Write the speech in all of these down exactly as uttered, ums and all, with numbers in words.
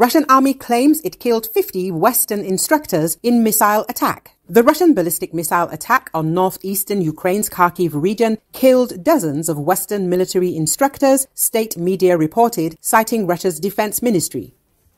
Russian army claims it killed fifty Western instructors in missile attack. The Russian ballistic missile attack on northeastern Ukraine's Kharkiv region killed dozens of Western military instructors, state media reported, citing Russia's defense ministry.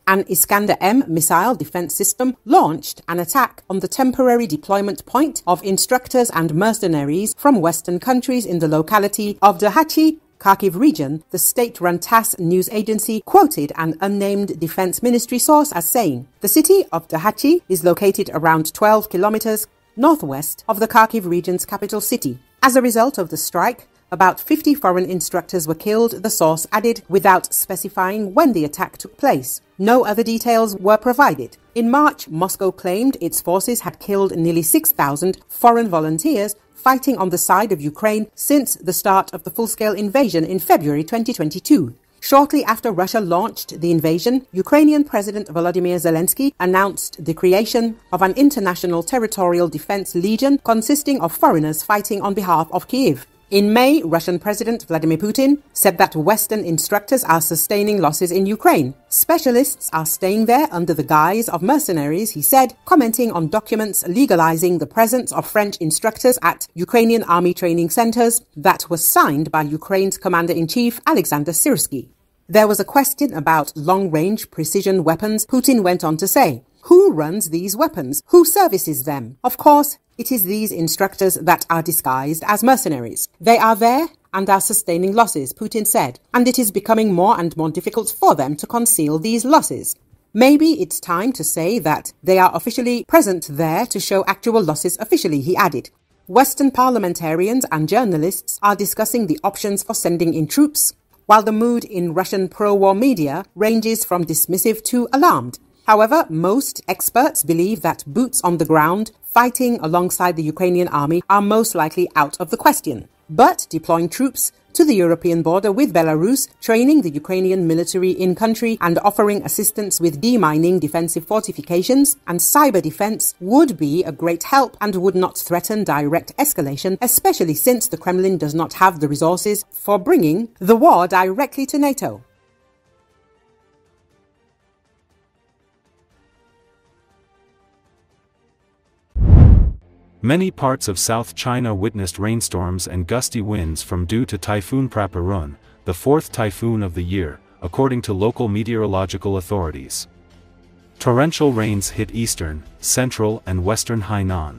An Iskander-M missile defense system launched an attack on the temporary deployment point of instructors and mercenaries from Western countries in the locality of Derhachi, Kharkiv region, the state-run TASS news agency quoted an unnamed defense ministry source as saying. The city of Derhachi is located around twelve kilometers northwest of the Kharkiv region's capital city. As a result of the strike, about fifty foreign instructors were killed, the source added, without specifying when the attack took place. No other details were provided. In March, Moscow claimed its forces had killed nearly six thousand foreign volunteers fighting on the side of Ukraine since the start of the full-scale invasion in February twenty twenty-two. Shortly after Russia launched the invasion, Ukrainian President Volodymyr Zelensky announced the creation of an international territorial defense legion consisting of foreigners fighting on behalf of Kyiv. In May, Russian President Vladimir Putin said that Western instructors are sustaining losses in Ukraine. Specialists are staying there under the guise of mercenaries, he said, commenting on documents legalizing the presence of French instructors at Ukrainian army training centers that was signed by Ukraine's commander-in-chief, Alexander Syrsky. There was a question about long-range precision weapons. Putin went on to say, "Who runs these weapons? Who services them? Of course, it is these instructors that are disguised as mercenaries. They are there and are sustaining losses," Putin said, "and it is becoming more and more difficult for them to conceal these losses. Maybe it's time to say that they are officially present there to show actual losses officially," he added. Western parliamentarians and journalists are discussing the options for sending in troops, while the mood in Russian pro-war media ranges from dismissive to alarmed. However, most experts believe that boots on the ground fighting alongside the Ukrainian army are most likely out of the question. But deploying troops to the European border with Belarus, training the Ukrainian military in-country and offering assistance with demining defensive fortifications and cyber defense would be a great help and would not threaten direct escalation, especially since the Kremlin does not have the resources for bringing the war directly to NATO. Many parts of South China witnessed rainstorms and gusty winds from due to Typhoon Prapiroon, the fourth typhoon of the year, according to local meteorological authorities. Torrential rains hit eastern, central and western Hainan.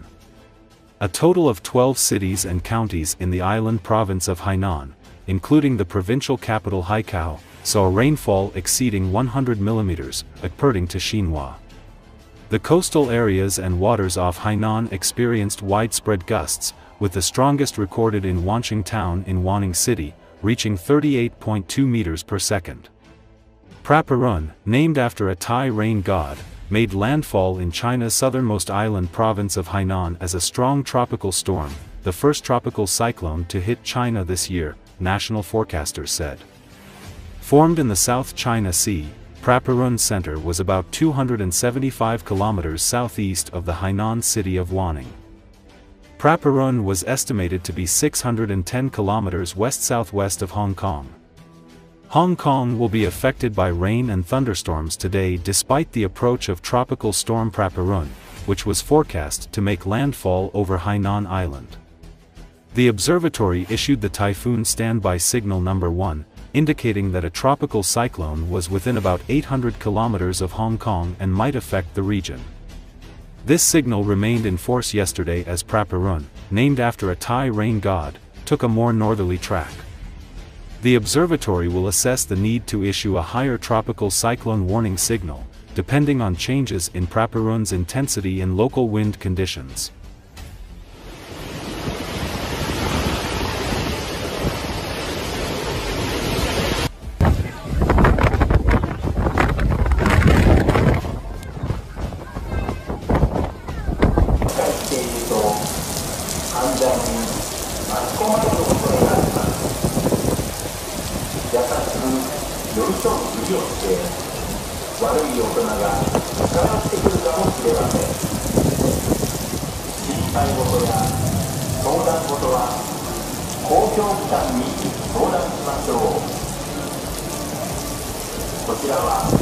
A total of twelve cities and counties in the island province of Hainan, including the provincial capital Haikou, saw rainfall exceeding one hundred millimeters, according to Xinhua. The coastal areas and waters off Hainan experienced widespread gusts, with the strongest recorded in Wancheng town in Wanning City, reaching thirty-eight point two meters per second. Prapiroon, named after a Thai rain god, made landfall in China's southernmost island province of Hainan as a strong tropical storm, the first tropical cyclone to hit China this year, national forecasters said. Formed in the South China Sea, Prapiroon Center was about two hundred seventy-five kilometers southeast of the Hainan city of Wanning. Prapiroon was estimated to be six hundred ten kilometers west-southwest of Hong Kong. Hong Kong will be affected by rain and thunderstorms today despite the approach of tropical storm Prapiroon, which was forecast to make landfall over Hainan Island. The observatory issued the typhoon standby signal number one, indicating that a tropical cyclone was within about eight hundred kilometers of Hong Kong and might affect the region. This signal remained in force yesterday as Prapiroon, named after a Thai rain god, took a more northerly track. The observatory will assess the need to issue a higher tropical cyclone warning signal, depending on changes in Prapiroon's intensity and local wind conditions. Thank you.